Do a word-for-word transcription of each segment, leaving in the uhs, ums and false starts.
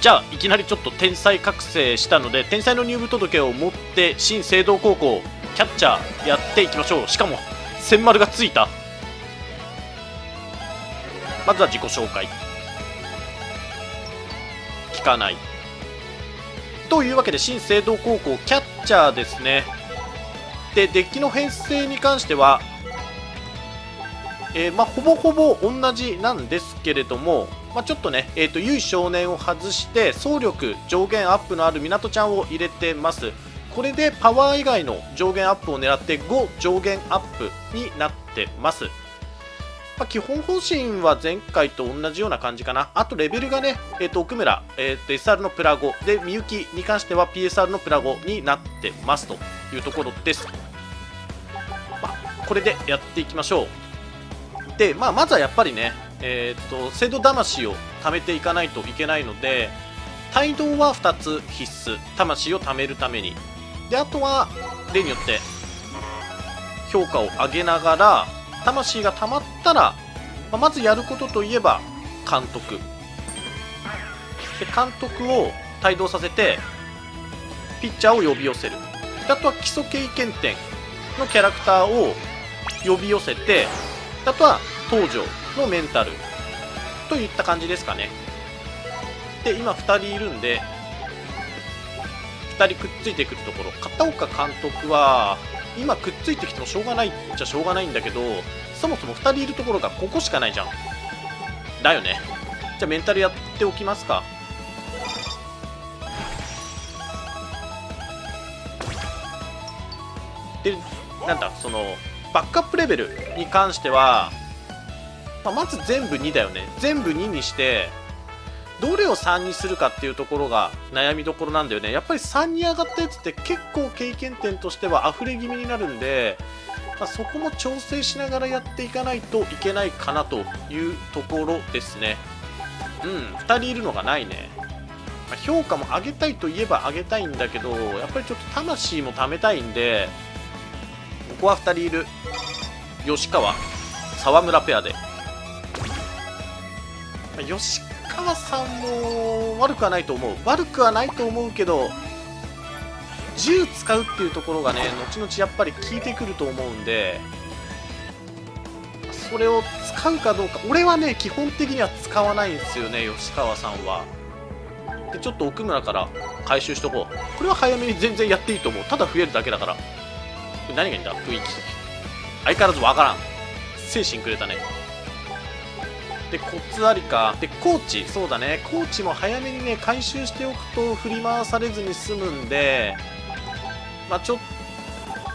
じゃあいきなりちょっと天才覚醒したので、天才の入部届を持って新青銅高校キャッチャーやっていきましょう。しかも千丸がついた。まずは自己紹介。聞かない。というわけで新青銅高校キャッチャーですね。でデッキの編成に関しては、えーまあ、ほぼほぼ同じなんですけれども、まあ、ちょっとね、えーと、優位少年を外して総力上限アップのある港ちゃんを入れてます。これでパワー以外の上限アップを狙ってご上限アップになってます。まあ、基本方針は前回と同じような感じかな。あとレベルがね、えー、と奥村、えー、と エスアール のプラごで、みゆきに関しては ピーエスアール のプラごになってますというところです。まあ、これでやっていきましょう。で、まあ、まずはやっぱりね、えー、と制度魂を貯めていかないといけないので、帯同はふたつ必須、魂を貯めるために。であとは例によって評価を上げながら、魂が溜まったら、まあ、まずやることといえば監督で、監督を帯同させてピッチャーを呼び寄せる。あとは基礎経験点のキャラクターを呼び寄せて、あとは東條のメンタルといった感じですかね。で今ふたりいるんで、ふたりくっついてくるところ。片岡監督は今くっついてきてもしょうがないっちゃしょうがないんだけど、そもそもふたりいるところがここしかないじゃん。だよね。じゃあメンタルやっておきますか。でなんだ、そのバックアップレベルに関しては、まあ、まず全部にだよね。全部ににして、どれをさんにするかっていうところが悩みどころなんだよね。やっぱりさんに上がったやつって結構経験点としては溢れ気味になるんで、まあ、そこも調整しながらやっていかないといけないかなというところですね。うん、ふたりいるのがないね。まあ、評価も上げたいといえば上げたいんだけど、やっぱりちょっと魂も貯めたいんで、ここはふたりいる吉川、沢村ペアで、まあ、吉川吉川さんも悪くはないと思う悪くはないと思うけど、銃使うっていうところがね、後々やっぱり効いてくると思うんで、それを使うかどうか。俺はね基本的には使わないんですよね、吉川さんは。でちょっと奥村から回収しとこう。これは早めに全然やっていいと思う。ただ増えるだけだから。何がいいんだ、雰囲気。相変わらずわからん。精神くれたね。でコツありか。でコーチ、そうだね、コーチも早めにね回収しておくと振り回されずに済むんで、まあ、ちょっ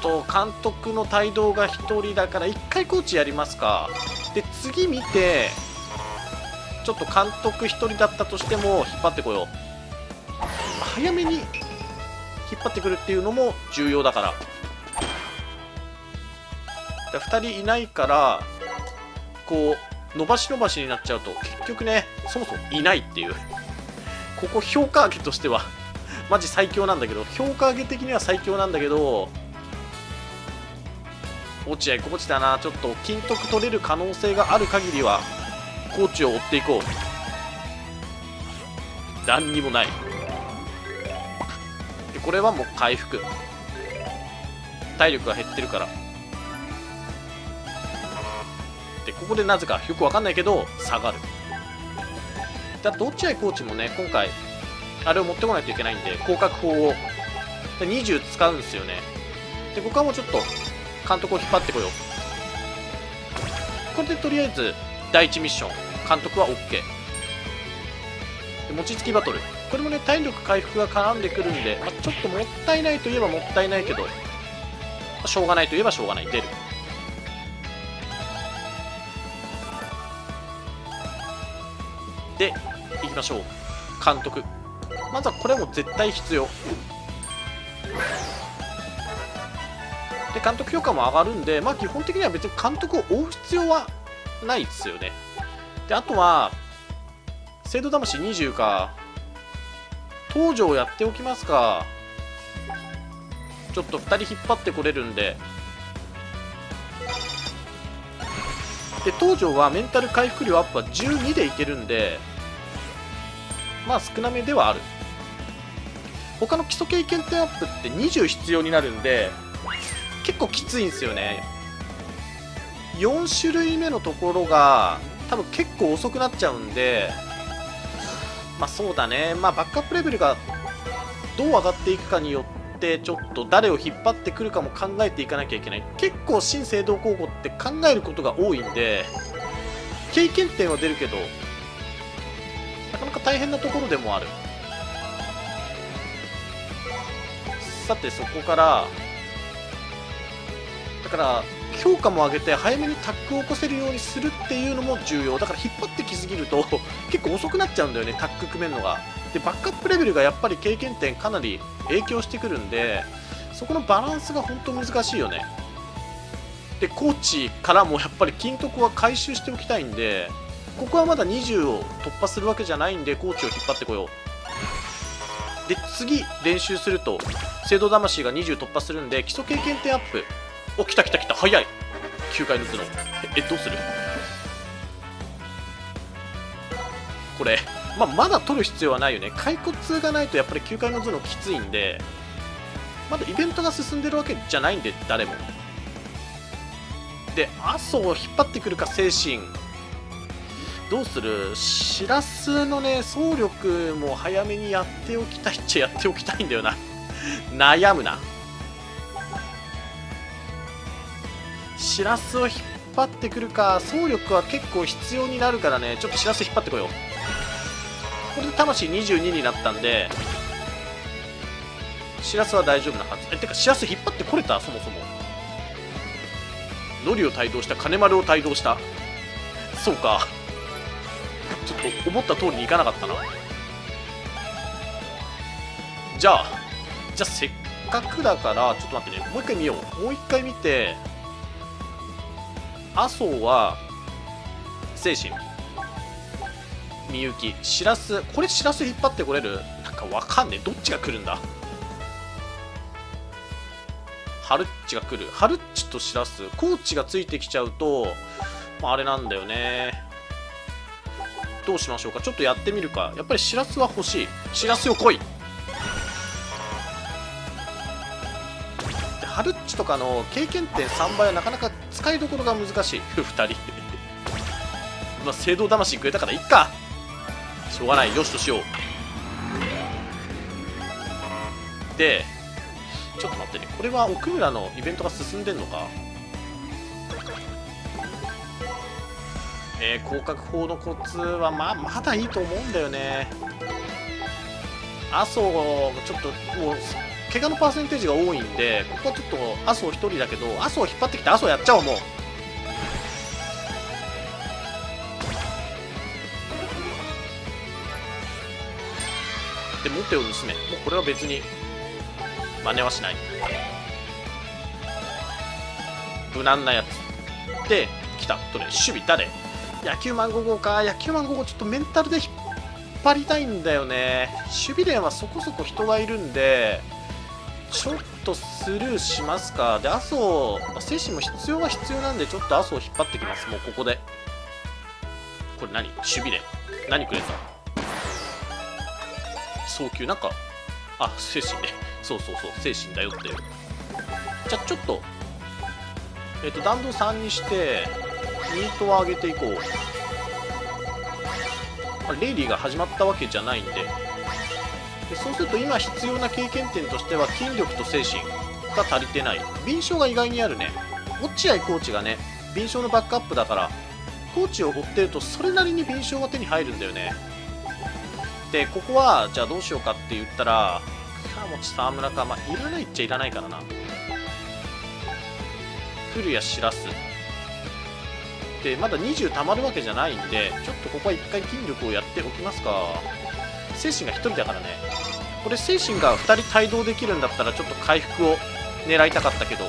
と監督の帯同がひとりだからいっかいコーチやりますか。で次見て、ちょっと監督ひとりだったとしても引っ張ってこよう。早めに引っ張ってくるっていうのも重要だから。ふたりいないからこう伸ばし伸ばしになっちゃうと、結局ねそもそもいないっていう。ここ評価上げとしてはマジ最強なんだけど、評価上げ的には最強なんだけど、落合コーチだな。ちょっと金得取れる可能性がある限りはコーチを追っていこう。何にもない。でこれはもう回復、体力が減ってるから。でここでなぜかよくわかんないけど下がる。だって落合コーチもね今回あれを持ってこないといけないんで、広角砲をにじゅう使うんですよね。でここはもうちょっと監督を引っ張ってこよう。これでとりあえずだいいちミッション監督は OK。 で餅つきバトル、これもね体力回復が絡んでくるんで、まあ、ちょっともったいないといえばもったいないけど、まあ、しょうがないといえばしょうがない。出る。でいきましょう。監督まずはこれも絶対必要で、監督評価も上がるんで、まあ基本的には別に監督を追う必要はないですよね。であとは制度魂にじゅうか、東條やっておきますか。ちょっとふたり引っ張ってこれるんで。で東條はメンタル回復量アップはじゅうにでいけるんで、まあ少なめではある。他の基礎経験点アップってにじゅう必要になるんで結構きついんですよね。よん種類目のところが多分結構遅くなっちゃうんで、まあそうだね、まあバックアップレベルがどう上がっていくかによってちょっと誰を引っ張ってくるかも考えていかなきゃいけない。結構新青銅高校って考えることが多いんで経験点は出るけどなかなか大変なところでもある。さてそこからだから評価も上げて早めにタックを起こせるようにするっていうのも重要だから、引っ張ってきすぎると結構遅くなっちゃうんだよね、タック組めるのが。でバックアップレベルがやっぱり経験点かなり影響してくるんでそこのバランスが本当難しいよね。でコーチからもやっぱり金徳は回収しておきたいんでここはまだにじゅうを突破するわけじゃないんでコーチを引っ張ってこよう。で次練習すると聖堂魂がにじゅう突破するんで基礎経験点アップ。お、来た来た来た、早い。きゅうかい抜くの。え、どうするこれ、まあ、まだ取る必要はないよね。解雇通がないとやっぱりきゅうかい抜くのきついんでまだイベントが進んでるわけじゃないんで誰も。で麻生を引っ張ってくるか精神どうする。しらすのね総力も早めにやっておきたいっちゃやっておきたいんだよな悩むな。しらすを引っ張ってくるか総力は結構必要になるからね、ちょっとしらす引っ張ってこよう。これで魂にじゅうにになったんでしらすは大丈夫なはず。えてかしらす引っ張ってこれた。そもそもノリを帯同した、金丸を帯同した。そうかちょっと思った通りにいかなかったな。じゃあじゃあせっかくだからちょっと待ってね、もう一回見よう。もう一回見て麻生は精神みゆきしらす、これしらす引っ張ってこれる。なんかわかんねえ、どっちが来るんだ。ハルッチが来る。ハルッチとしらす、コーチがついてきちゃうと、まあ、あれなんだよね。どうしましょうか、ちょっとやってみるか。やっぱりしらすは欲しい。しらすよ来い。ハルッチとかの経験点さんばいはなかなか使いどころが難しいふたりまあ聖堂魂くれたからいっか、しょうがないよしとしよう。でちょっと待ってね、これは奥村のイベントが進んでんのか。えー、広角砲のコツはまあまだいいと思うんだよね。麻生ちょっともう怪我のパーセンテージが多いんでここはちょっと麻生ひとりだけど麻生を引っ張ってきて麻生やっちゃおう。もうで持ってを盗め、もうこれは別に真似はしない無難なやつで来た。どれ守備誰、野球マンご号か。野球マンご号ちょっとメンタルで引っ張りたいんだよね。守備連はそこそこ人がいるんでちょっとスルーしますか。で麻生精神も必要は必要なんでちょっと麻生引っ張ってきます。もうここでこれ何守備連何くれた。送球なんかあ精神ね、そうそうそう精神だよっていう。じゃあちょっとえっと弾道さんにしてミートは上げていこう。まあ、レイリーが始まったわけじゃないんでそうすると今必要な経験点としては筋力と精神が足りてない。敏捷が意外にあるね。落合コーチがね敏捷のバックアップだからコーチを追ってるとそれなりに敏捷が手に入るんだよね。でここはじゃあどうしようかって言ったら倉持沢村か、まあいらないっちゃいらないからな。古谷しらすでまだにじゅうたまるわけじゃないんでちょっとここはいっかい筋力をやっておきますか。精神がひとりだからね。これ精神がふたり帯同できるんだったらちょっと回復を狙いたかったけど。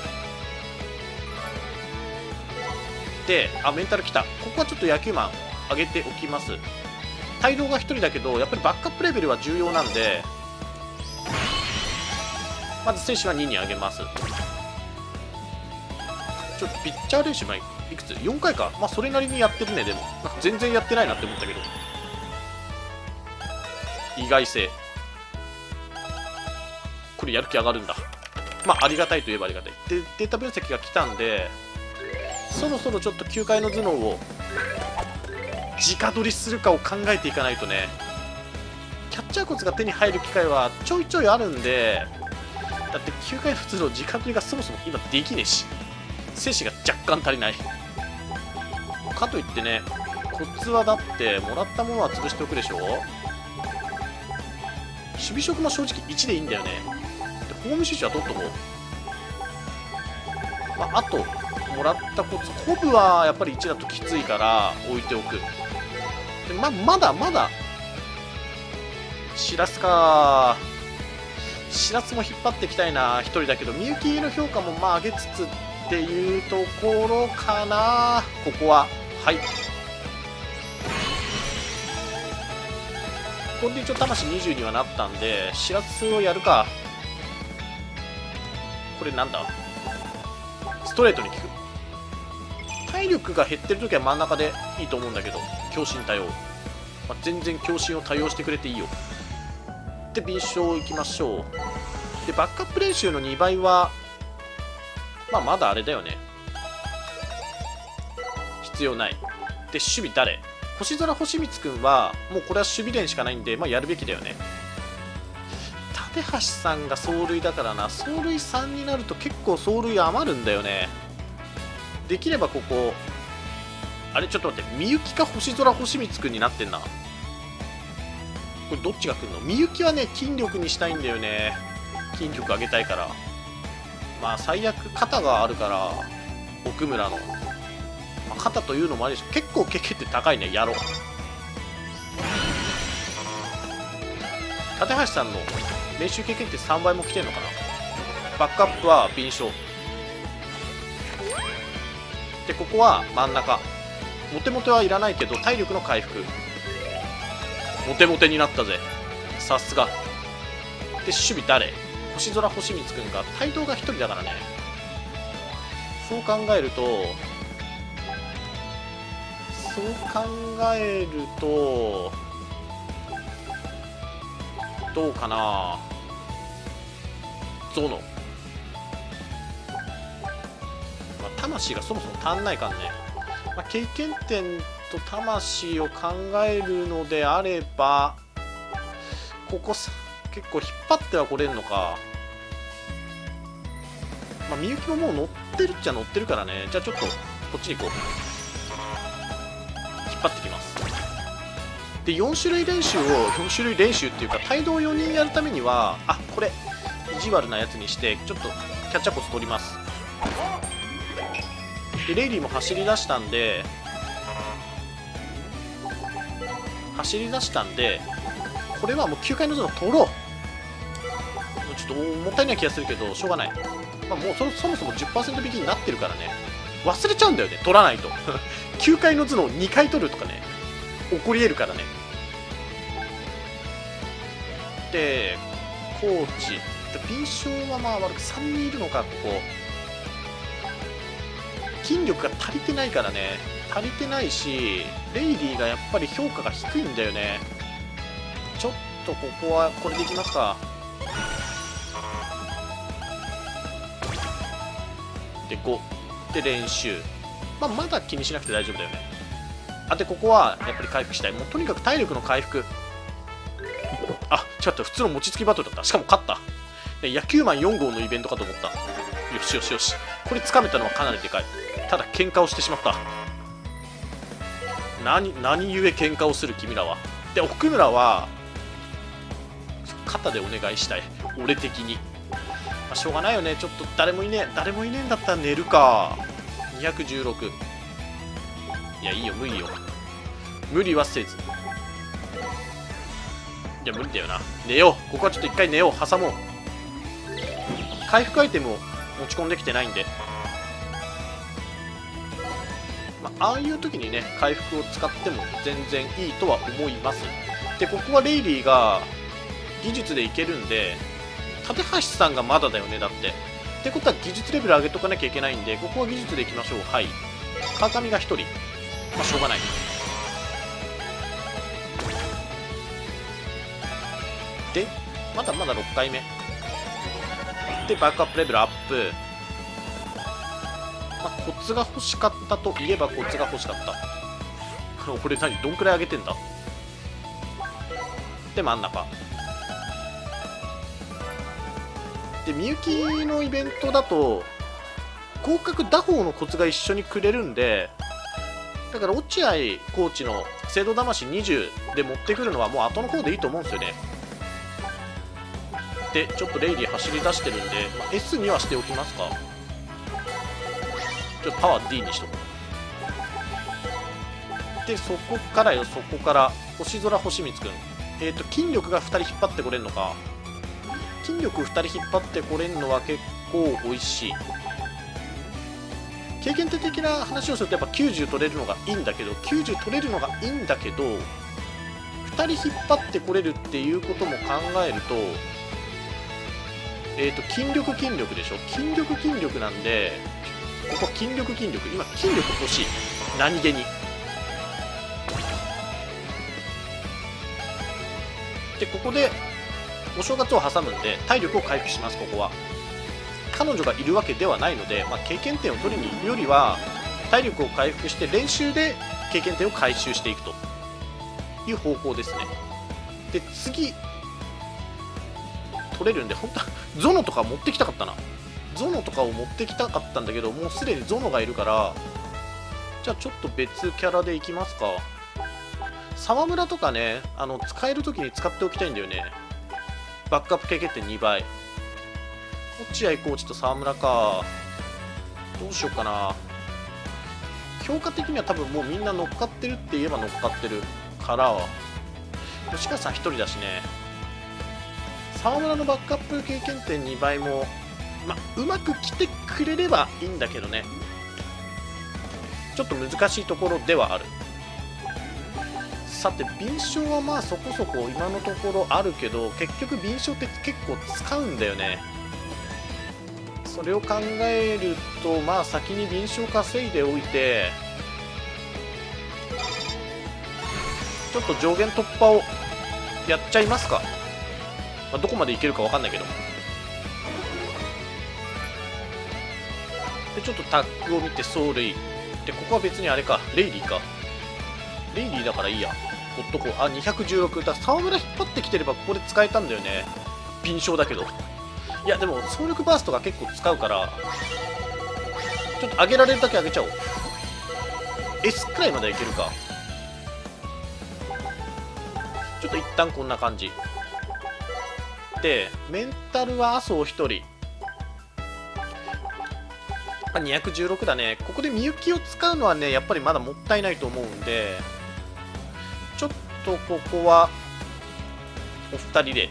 であメンタルきた。ここはちょっと野球マン上げておきます。帯同がひとりだけどやっぱりバックアップレベルは重要なんでまず精神はにに上げます。ちょっとピッチャー練習前いくつ ?よん 回か。まあそれなりにやってるね。でも全然やってないなって思ったけど意外性。これやる気上がるんだ。まあありがたいといえばありがたい。で、データ分析が来たんで、そろそろちょっと球界の頭脳を直取りするかを考えていかないとね。キャッチャーコツが手に入る機会はちょいちょいあるんで、だって球界の頭脳直取りがそもそも今できねえし、精子が若干足りない。かといってね、コツはだってもらったものは潰しておくでしょ。守備職も正直いちでいいんだよね。でホーム守備は取っとこう、まあ、あともらったコツコブはやっぱりいちだときついから置いておく。で ま, まだまだシラスか。シラスも引っ張っていきたいなひとりだけど、みゆきの評価もまあ上げつつっていうところかな。ここははい、これで一応魂にじゅうにはなったんで、シラスをやるか。これなんだ、ストレートに効く。体力が減ってる時は真ん中でいいと思うんだけど、強振対応、まあ、全然強振を対応してくれていいよ。で敏捷いきましょう。でバックアップ練習のにばいは、まあ、まだあれだよね、必要ない。で守備誰、星空星光くんはもうこれは守備練しかないんで、まあ、やるべきだよね。立橋さんが走塁だからな、走塁さんになると結構走塁余るんだよね。できればここ、あれちょっと待って、みゆきか星空星光くんになってんな。これどっちが来るの。みゆきはね筋力にしたいんだよね。筋力上げたいから、まあ最悪肩があるから奥村の、まあ、肩というのもあるでしょ。結構経験って高いね。やろう。立橋さんの練習経験ってさんばいも来てるのかな。バックアップは敏捷で、ここは真ん中。モテモテはいらないけど体力の回復。モテモテになったぜ、さすが。で守備誰、星空星光くんが、帯同がひとりだからね。そう考えるとそう考えるとどうかな。ゾノ、まあ、魂がそもそも足んないからね、まあ、経験点と魂を考えるのであれば、ここさ結構引っ張ってはこれんのか。まあ、みゆきももう乗ってるっちゃ乗ってるからね。じゃあちょっとこっちに行こう。引っ張ってきます。でよん種類練習を、よん種類練習っていうか帯同よにんやるためには、あこれ意地悪なやつにしてちょっとキャッチャーコツ取ります。でレイリーも走り出したんで走り出したんでこれはもう球界のゾーン取ろう。ちょっともったいない気がするけどしょうがない。まあ、もう そ, そもそも じゅっパーセント 引きになってるからね、忘れちゃうんだよね、取らないと球界の頭脳にかい取るとかね、起こり得るからね。でコーチ敏捷はまあ悪くさんにんいるのか。ここ筋力が足りてないからね、足りてないしレイリーがやっぱり評価が低いんだよね。ちょっとここはこれでいきますか。でごで練習、まあ、まだ気にしなくて大丈夫だよね。あでここはやっぱり回復したい。もうとにかく体力の回復。あ違った、普通の餅つきバトルだった。しかも勝った。野球マンよん号のイベントかと思った。よしよしよし、これつかめたのはかなりでかい。ただ喧嘩をしてしまった。何何故喧嘩をする君らは。で奥村は肩でお願いしたい、俺的に。まあ、しょうがないよね。ちょっと誰もいねえ、誰もいねえんだったら寝るか。にひゃくじゅうろく、いやいいよ無理よ、無理はせず。いや無理だよな、寝よう。ここはちょっと一回寝よう、挟もう。回復アイテムを持ち込んできてないんで、まあ、ああいう時にね回復を使っても全然いいとは思います。でここはレイリーが技術でいけるんで、立橋さんがまだだよね。だってってことは技術レベル上げとかなきゃいけないんで、ここは技術でいきましょう。はい、川上がひとり、まあしょうがない。で、まだまだろっかいめでバックアップレベルアップ、まあ、コツが欲しかったといえばコツが欲しかった。これ何どんくらい上げてんだ。で真ん中でみゆきのイベントだと広角打法のコツが一緒にくれるんで、だから落合コーチの聖堂魂にじゅうで持ってくるのはもう後の方でいいと思うんですよね。でちょっとレイリー走り出してるんで、まあ、エス にはしておきますか。ちょっとパワー ディー にしとこう。でそこからよ、そこから星空星光くん、えっと筋力がふた人引っ張ってこれるのか。筋力ふた人引っ張ってこれるのは結構美味しい。経験値的な話をするとやっぱきゅうじゅう取れるのがいいんだけど、きゅうじゅう取れるのがいいんだけどふた人引っ張ってこれるっていうことも考えると、えーと筋力筋力でしょ。筋力筋力なんでここ筋力筋力、今筋力欲しい、何気に。でここでお正月を挟むんで体力を回復します。ここは彼女がいるわけではないので、まあ、経験点を取りに行くよりは体力を回復して練習で経験点を回収していくという方向ですね。で次取れるんで、本当はゾノとか持ってきたかったな。ゾノとかを持ってきたかったんだけど、もうすでにゾノがいるから、じゃあちょっと別キャラでいきますか。沢村とかね、あの使える時に使っておきたいんだよね。バックアップ経験点にばい、落合コーチと沢村か。どうしようかな。評価的には多分もうみんな乗っかってるって言えば乗っかってるから、吉川さんひとりだしね。沢村のバックアップ経験点にばいも、ま、うまく来てくれればいいんだけどね、ちょっと難しいところではある。さて敏捷はまあそこそこ今のところあるけど、結局敏捷って結構使うんだよね。それを考えると、まあ先に敏捷稼いでおいて、ちょっと上限突破をやっちゃいますか。まあ、どこまでいけるかわかんないけど。でちょっとタックを見て走塁で、ここは別にあれか、レイリーか、レイリーだからいいや、ほっとこう。あにひゃくじゅうろくだ、沢村引っ張ってきてればここで使えたんだよね。敏捷だけど、いやでも総力バーストが結構使うから、ちょっと上げられるだけ上げちゃおう。 エス くらいまでいけるか。ちょっと一旦こんな感じで、メンタルは麻生ひとり、あにひゃくじゅうろくだね。ここでみゆきを使うのはね、やっぱりまだもったいないと思うんで、ちょっとここはお二人でに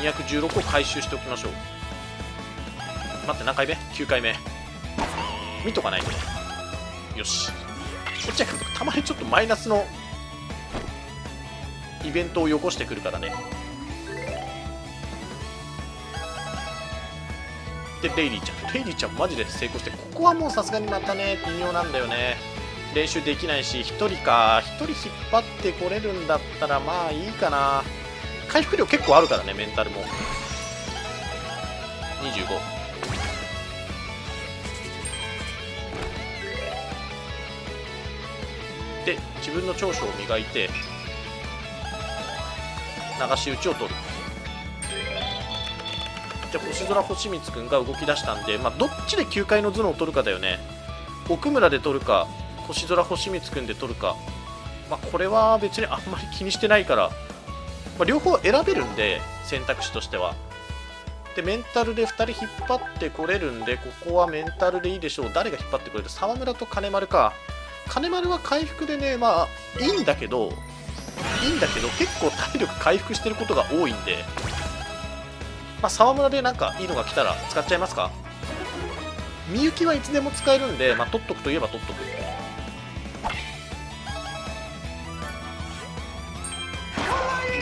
ひゃくじゅうろくを回収しておきましょう。待って、何回目 ?きゅう 回目見とかないと。よし、こっちはたまにちょっとマイナスのイベントをよこしてくるからね。でレイリーちゃん、レイリーちゃんマジで成功して、ここはもうさすがにまたね微妙なんだよね。練習できないし、ひとりか、ひとり引っ張ってこれるんだったらまあいいかな。回復量結構あるからね、メンタルもにじゅうご。で自分の長所を磨いて流し打ちを取る。じゃあ星空星光くんが動き出したんで、まあ、どっちできゅうかいの頭脳を取るかだよね。奥村で取るか星空星光くんで取るか、まあ、これは別にあんまり気にしてないから、まあ、両方選べるんで選択肢としては。でメンタルでふた人引っ張ってこれるんで、ここはメンタルでいいでしょう。誰が引っ張ってくれる、沢村と金丸か。金丸は回復でね、まあいいんだけどいいんだけど結構体力回復してることが多いんで、まあ、沢村でなんかいいのが来たら使っちゃいますか。みゆきはいつでも使えるんで、まあ、取っとくといえば取っとく。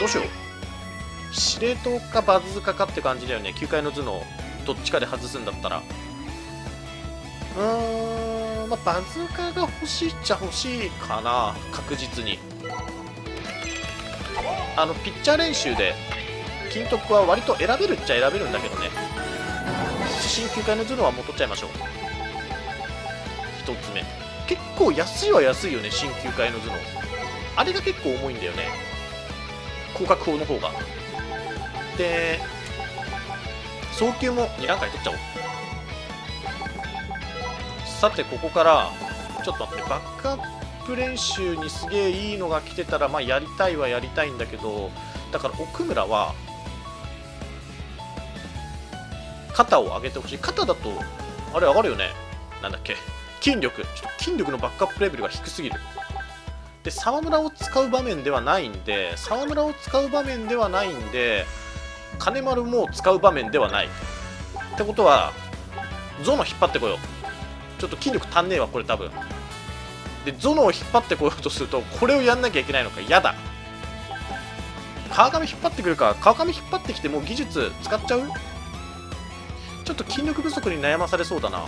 どうしよう、司令塔かバズーカかって感じだよね。きゅうかいの頭脳どっちかで外すんだったら、うーん、まあ、バズーカが欲しいっちゃ欲しいかな、確実に。あのピッチャー練習で金徳は割と選べるっちゃ選べるんだけどね。指針きゅうかいのズルはもう取っちゃいましょう。ひとつめ、結構安いは安いよね。新きゅうかいの頭脳あれが結構重いんだよね、広角砲の方が。で早球もに段階取っちゃおう。さてここからちょっと待って、バックアップ練習にすげえいいのが来てたらまあやりたいはやりたいんだけど、だから奥村は肩を上げてほしい。肩だとあれ上がるよね、なんだっけ、筋力。ちょっと筋力のバックアップレベルが低すぎる。で沢村を使う場面ではないんで、沢村を使う場面ではないんで金丸も使う場面ではないってことはゾノ引っ張ってこよう。ちょっと筋力足んねえわこれ多分。でゾノを引っ張ってこようとするとこれをやんなきゃいけないのか、やだ。川上引っ張ってくるか、川上引っ張ってきてもう技術使っちゃう。ちょっと筋力不足に悩まされそうだな。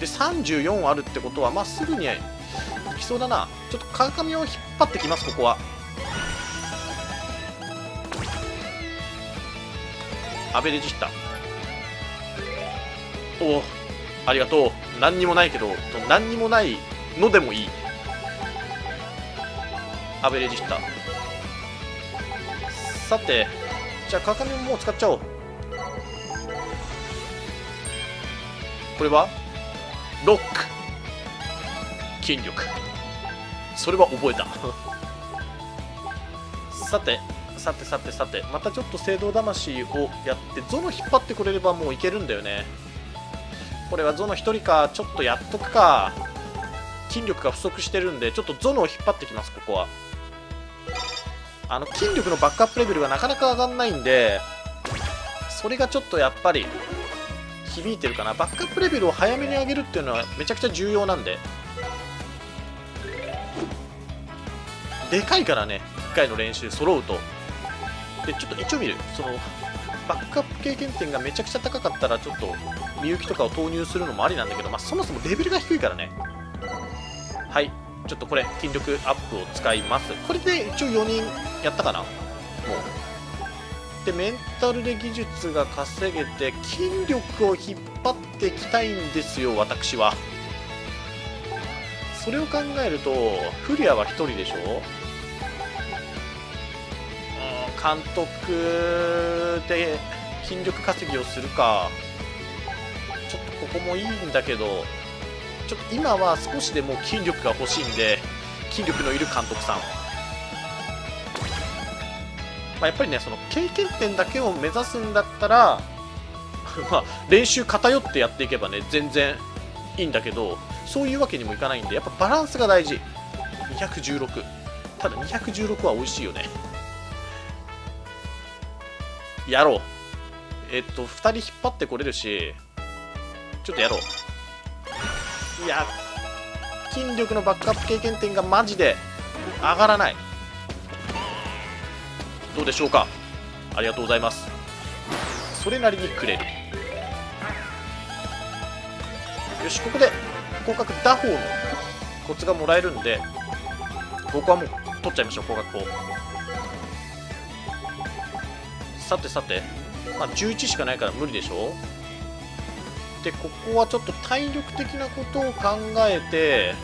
でさんじゅうよんあるってことはまっすぐにいきそうだな。ちょっと川上を引っ張ってきます。ここはアベレージヒッター。おおありがとう。何にもないけど、何にもないのでもいい。アベレージヒッター。さてじゃあ川上ももう使っちゃおう。これはロック、筋力、それは覚えたさてさてさてさて、またちょっと聖堂魂をやってゾノ引っ張ってくれればもういけるんだよね。これはゾノひとりか、ちょっとやっとくか。筋力が不足してるんでちょっとゾノを引っ張ってきます。ここはあの筋力のバックアップレベルがなかなか上がんないんで、それがちょっとやっぱり響いてるかな。バックアップレベルを早めに上げるっていうのはめちゃくちゃ重要なんで、でかいからねいっかいの練習揃うと。でちょっと一応見る、そのバックアップ経験点がめちゃくちゃ高かったらちょっとみゆきとかを投入するのもありなんだけど、まあ、そもそもレベルが低いからね。はい、ちょっとこれ筋力アップを使います。これで一応よにんやったかなもう。でメンタルで技術が稼げて筋力を引っ張っていきたいんですよ私は。それを考えるとフリアはひとりでしょ、うん、監督で筋力稼ぎをするか。ちょっとここもいいんだけど、ちょっと今は少しでも筋力が欲しいんで筋力のいる監督さん、まあやっぱりね、その経験点だけを目指すんだったらまあ練習偏ってやっていけばね全然いいんだけど、そういうわけにもいかないんでやっぱバランスが大事。にひゃくじゅうろく、ただにひゃくじゅうろくは美味しいよね。やろう。えっとふたり引っ張ってこれるしちょっとやろう。いや筋力のバックアップ経験点がマジで上がらない。どうでしょうか。ありがとうございます。それなりにくれる。よし、ここで広角打法のコツがもらえるんでここはもう取っちゃいましょう、広角砲。さてさて、まあ、じゅういちしかないから無理でしょ。でここはちょっと体力的なことを考えて、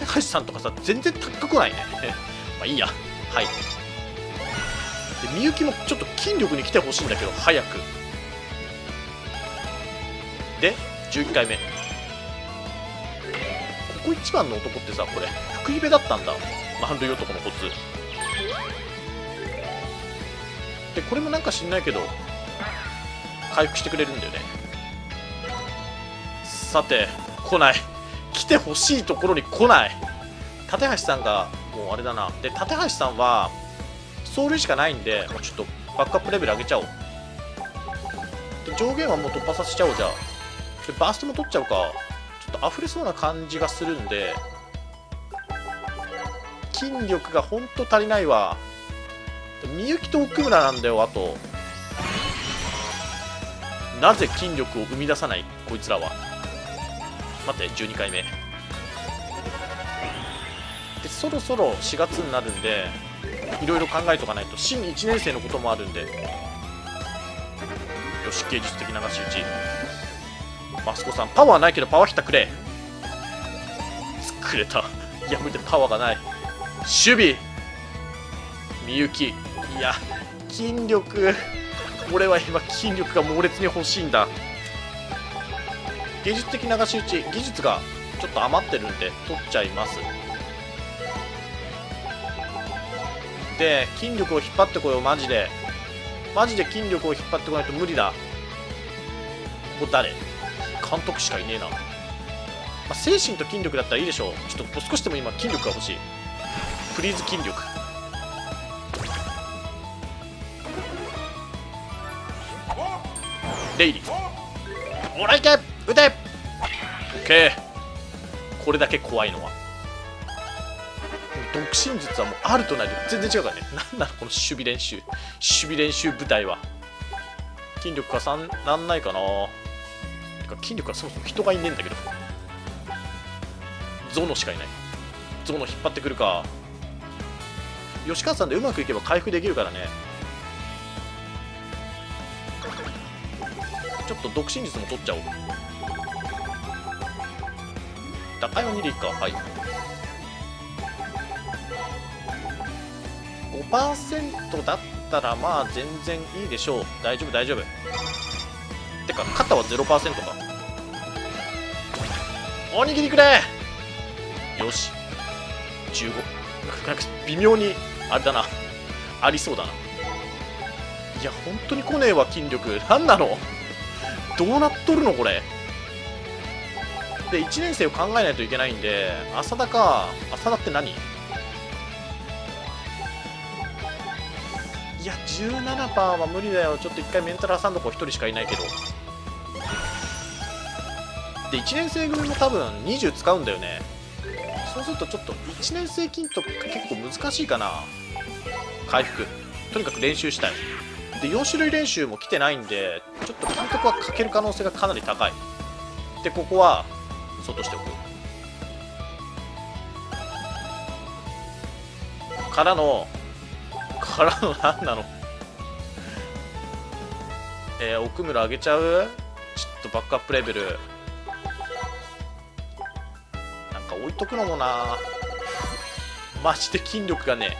立橋さんとかさ全然高くないねまあいいや。はい、みゆきもちょっと筋力に来てほしいんだけど早く。でじゅういっかいめ、ここ一番の男ってさこれ福井部だったんだ、満塁男のコツで。これもなんか知んないけど回復してくれるんだよね。さて来ない、来てほしいところに来ない。立橋さんがもうあれだな。で立橋さんは走塁しかないんで、もうちょっとバックアップレベル上げちゃおう。で上限はもう突破させちゃおう。じゃあでバーストも取っちゃおうか。ちょっと溢れそうな感じがするんで、筋力がほんと足りないわ。みゆきと奥村なんだよあと。なぜ筋力を生み出さないこいつらは。待ってじゅうにかいめ、でそろそろしがつになるんでいろいろ考えとかないと新いちねん生のこともあるんで。よし、芸術的流し打ち。マスコさんパワーないけどパワーヒッターくれ。くれた。いや無理だ、パワーがない。守備みゆき、いや筋力、俺は今筋力が猛烈に欲しいんだ。芸術的流し打ち、技術がちょっと余ってるんで取っちゃいます。で筋力を引っ張ってこよう。マジでマジで筋力を引っ張ってこないと無理だ。ここ誰？監督しかいねえな。まあ、精神と筋力だったらいいでしょう。ちょっと少しでも今筋力が欲しい。プリーズ筋力。レイリー。もらいけ！撃て！ OK。これだけ怖いのは。独身術はもうあるとないで全然違うからね。なんなのこの守備練習。守備練習部隊は。筋力加算ないかな。筋力はそもそも人がいねえんだけど、ゾノしかいない。ゾノ引っ張ってくるか。吉川さんでうまくいけば回復できるからね。ちょっと独身術も取っちゃおう。打開はにでいっか。はい、 ごパーセント だったらまあ全然いいでしょう。大丈夫大丈夫。てか肩は ゼロパーセント か。おにぎりくれ。よしじゅうご。なんか微妙にあれだな、ありそうだな。いや本当に来ねえわ筋力。なんなのどうなっとるのこれで。いちねん生を考えないといけないんで、浅田か。浅田って何？いや じゅうななパーセント は無理だよ。ちょっといっかいメンタル挟んどこ。ひとりしかいないけど。でいちねん生組も多分にじゅう使うんだよね。そうするとちょっといちねん生筋トレ結構難しいかな。回復とにかく練習したい。でよん種類練習も来てないんでちょっと監督は欠ける可能性がかなり高い。でここはそうとしておくからのからの何なの。えー、奥村上げちゃう。ちょっとバックアップレベル置いとくのもな。マジで筋力がね。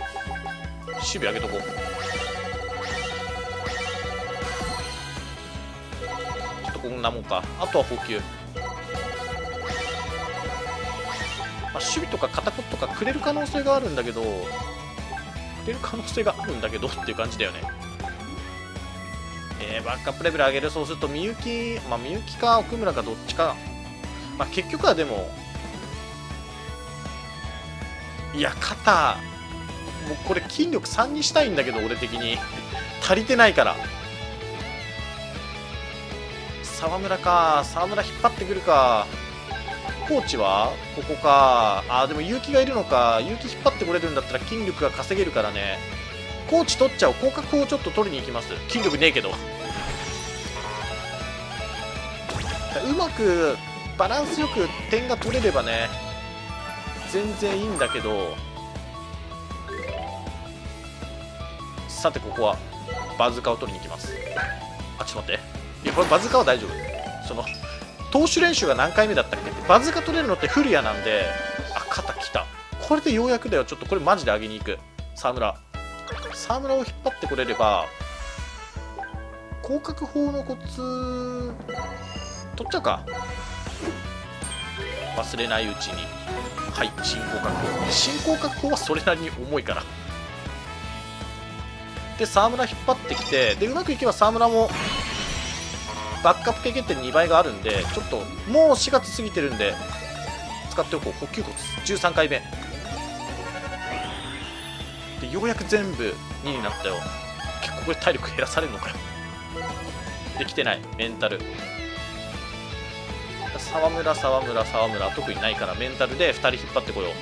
守備上げとこう。ちょっとこんなもんか。あとは補給、まあ、守備とか肩こっとかくれる可能性があるんだけどくれる可能性があるんだけどっていう感じだよね。えー、バックアップレベル上げる。そうするとみゆき、まあみゆきか奥村かどっちか。まあ結局はでもいや肩もうこれ筋力さんにしたいんだけど俺的に足りてないから。沢村か。沢村引っ張ってくるか。コーチはここか。あーでも結城がいるのか。結城引っ張ってこれるんだったら筋力が稼げるからね。コーチ取っちゃおう。広角砲をちょっと取りに行きます。筋力ねえけどうまくバランスよく点が取れればね全然いいんだけど。さてここはバズーカを取りに行きます。あちょっと待って、いやこれバズーカは大丈夫。その投手練習が何回目だったっけ。バズーカ取れるのって古谷なんで。あ肩きた。これでようやくだよ。ちょっとこれマジで上げに行く。沢村沢村を引っ張ってこれれば広角砲のコツ取っちゃうか。忘れないうちに。はい、進行確保。進行確保はそれなりに重いから。で、沢村引っ張ってきて、で、うまくいけば沢村もバックアップ経験点にばいがあるんで、ちょっともうしがつ過ぎてるんで、使っておこう。補給骨、じゅうさんかいめ。で、ようやく全部にになったよ。結構これ体力減らされるのかな。できてない、メンタル。沢村沢村沢村特にないからメンタルでふたり引っ張ってこよう。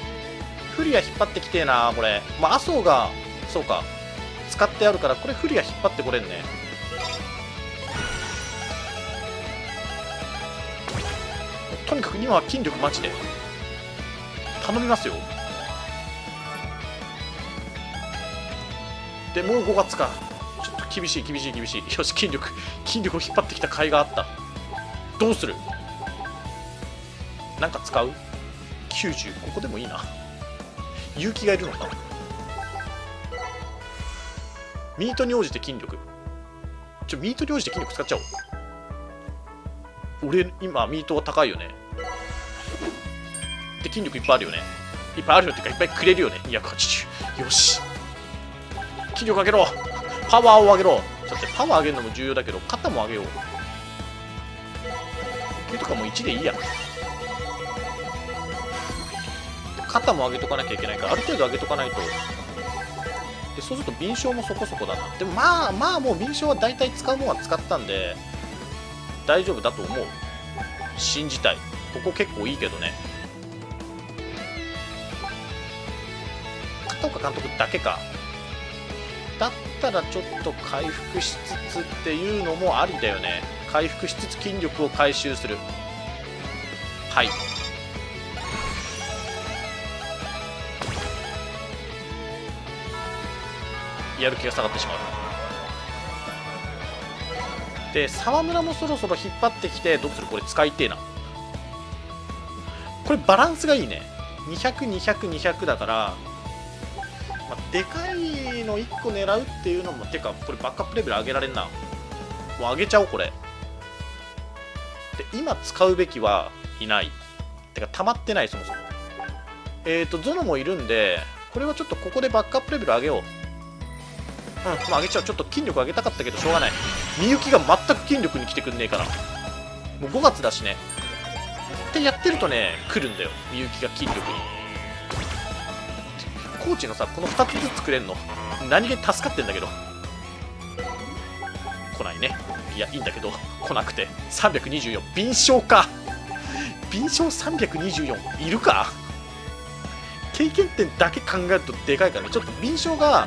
古谷引っ張ってきてえなこれ。まあ麻生がそうか使ってあるからこれ古谷引っ張ってこれんね。とにかく今は筋力マジで頼みますよ。でもうごがつか。ちょっと厳しい厳しい厳しい。よし、筋力筋力を引っ張ってきた甲斐があった。どうする、なんか使う ?きゅうじゅう ここでもいいな。勇気がいるのかな。ミートに応じて筋力、ちょミートに応じて筋力使っちゃおう。俺今ミートは高いよね。で筋力いっぱいあるよね。いっぱいあるよっていうかいっぱいくれるよね。にひゃくはちじゅう。よし、筋力上げろ、パワーを上げろ。ちょっとパワー上げるのも重要だけど肩も上げよう。呼吸とかもいちでいいや。肩も上げとかなきゃいけないからある程度上げとかないと。でそうすると敏捷もそこそこだな。でもまあまあもう敏捷は大体使うもんは使ったんで大丈夫だと思う。信じたい。ここ結構いいけどね。片岡監督だけか。だったらちょっと回復しつつっていうのもありだよね。回復しつつ筋力を回収する。はい、やる気が下がってしまう。で沢村もそろそろ引っ張ってきて、どうするこれ使いてえな。これバランスがいいね。にひゃくにひゃくにひゃくだから、まあ、でかいのいっこ狙うっていうのも、てかこれバックアップレベル上げられんな。もう上げちゃおうこれ。で今使うべきはいない。てか溜まってないそもそも。えっとゾノもいるんで、これはちょっとここでバックアップレベル上げよう。うん、まあ上げちゃう。ちょっと筋力上げたかったけどしょうがない。みゆきが全く筋力に来てくんねえから。もうごがつだしねってやってるとね、来るんだよみゆきが筋力に。コーチのさ、このふたつずつくれんの何気に助かってんだけど。来ないね。いやいいんだけど来なくて。さんびゃくにじゅうよん敏捷か。敏捷さんびゃくにじゅうよんいるか。経験点だけ考えるとでかいからね。ちょっと敏捷が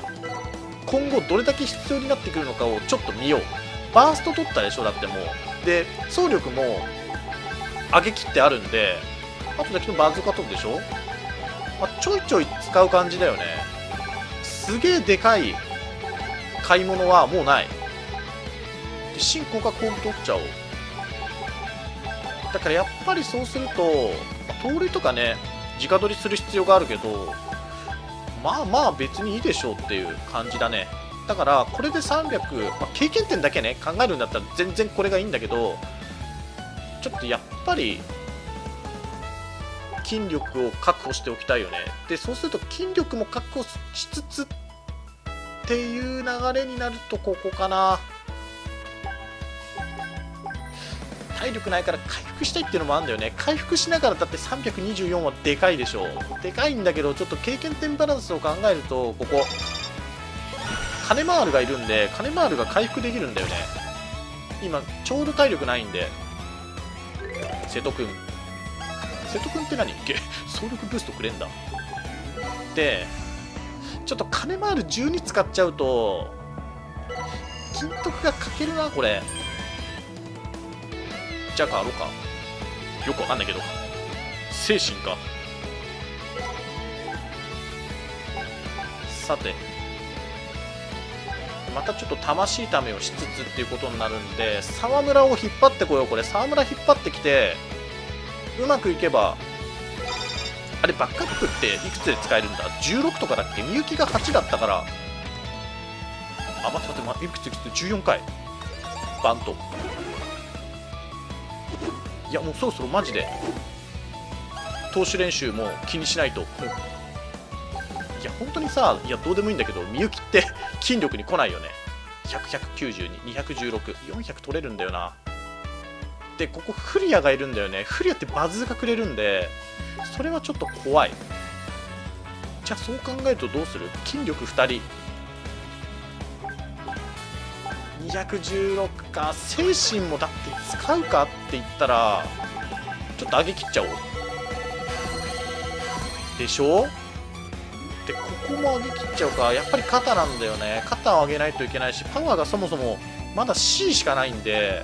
今後どれだけ必要になってくるのかをちょっと見よう。バースト取ったでしょだってもう。で走力も上げきってあるんで、あとできっとバズーカ取るでしょ、まあ、ちょいちょい使う感じだよね。すげえでかい買い物はもうない。で進行がこう取っちゃおう。だからやっぱりそうすると盗塁とかね直取りする必要があるけど、まあまあ別にいいでしょうっていう感じだね。だからこれでさんびゃく、まあ、経験点だけね考えるんだったら全然これがいいんだけど、ちょっとやっぱり筋力を確保しておきたいよね。でそうすると筋力も確保しつつっていう流れになると、ここかな。体力ないから回復したいっていうのもあるんだよね。回復しながらだってさんびゃくにじゅうよんはでかいでしょう。でかいんだけど、ちょっと経験点バランスを考えると、ここカネマールがいるんで、カネマールが回復できるんだよね。今ちょうど体力ないんで。瀬戸くん、瀬戸くんって何っけ。総力ブーストくれんだ。でちょっとカネマールじゅうに使っちゃうと金徳が欠けるなこれ。ジャガーロかよくわかんないけど、精神か。さてまたちょっと魂ためをしつつっていうことになるんで、沢村を引っ張ってこよう。これ沢村引っ張ってきてうまくいけば、あれバックアップっていくつで使えるんだ。じゅうろくとかだっけ。みゆきがはちだったから、あ待って待って、いくついくつじゅうよんかいバント。いやもうそろそろマジで投手練習も気にしないと。いや本当にさ、いやどうでもいいんだけど、みゆきって筋力に来ないよね。ひゃく、ひゃくきゅうじゅうに、にひゃくじゅうろく、よんひゃく取れるんだよな。でここフリアがいるんだよね。フリアってバズーカくれるんで、それはちょっと怖い。じゃあそう考えるとどうする、筋力ふたりにひゃくじゅうろくか。精神もだって使うかって言ったらちょっと上げきっちゃおうでしょ。でここも上げきっちゃうか。やっぱり肩なんだよね。肩を上げないといけないし、パワーがそもそもまだ C しかないんで、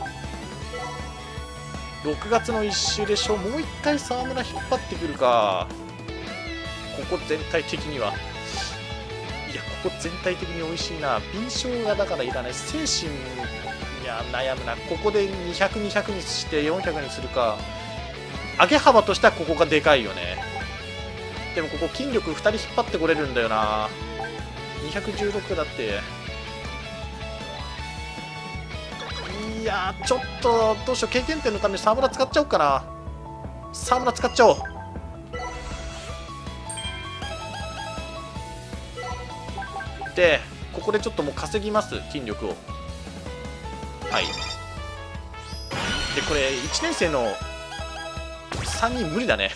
ろくがつのいち周でしょ。もういっかい沢村引っ張ってくるか。ここ全体的には、いやここ全体的に美味しいな。 B 賞がだからいらない。精神いや悩むな。ここでにひゃく、にひゃくにしてよんひゃくにするか。上げ幅としてはここがでかいよね。でもここ筋力ふたり引っ張ってこれるんだよな。にひゃくじゅうろくだって。いやーちょっとどうしよう。経験点のために沢村使っちゃおうかな。沢村使っちゃおう。でここでちょっともう稼ぎます、筋力を。はい。でこれいちねん生のさんにん無理だね。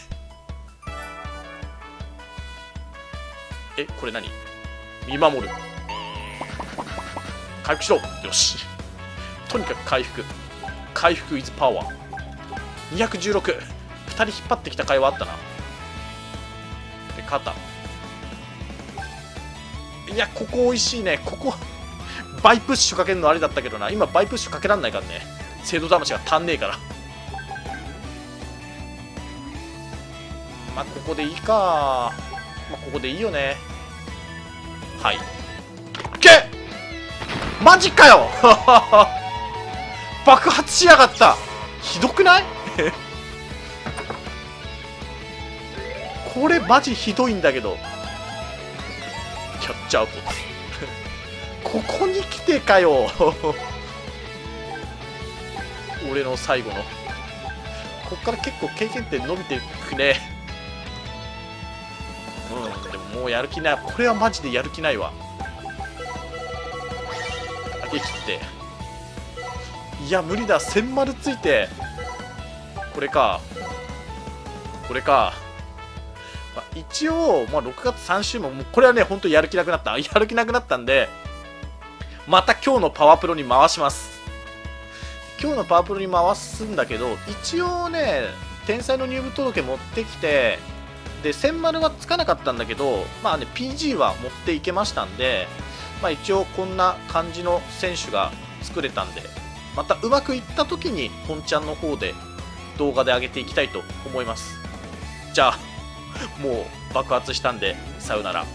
えこれ何、見守る、回復しろ。よし、とにかく回復、回復イズパワー。にひゃくじゅうろく、ふたり引っ張ってきた会話あったな。で肩、いやここ美味しいね。ここバイプッシュかけるのあれだったけどな。今バイプッシュかけらんないからね、精度魂が足んねえから。まあここでいいか。まあここでいいよね。はい、けっマジかよ爆発しやがった。ひどくないこれマジひどいんだけど。キャッチアウトここに来てかよ俺の最後のこっから結構経験点伸びていくね。うんでももうやる気ない。これはマジでやる気ないわ。上げ切って、いや無理だ。千丸ついてこれかこれか。まあ、一応、まあ、ろくがつさん週も、もうこれはね、ほんとやる気なくなった。やる気なくなったんで、また今日のパワプロに回します。今日のパワプロに回すんだけど、一応ね、天才の入部届持ってきて、で、千丸はつかなかったんだけど、まあね、ピージー は持っていけましたんで、まあ一応こんな感じの選手が作れたんで、またうまくいった時に、本ちゃんの方で動画で上げていきたいと思います。じゃあ、もう爆発したんで、さよなら。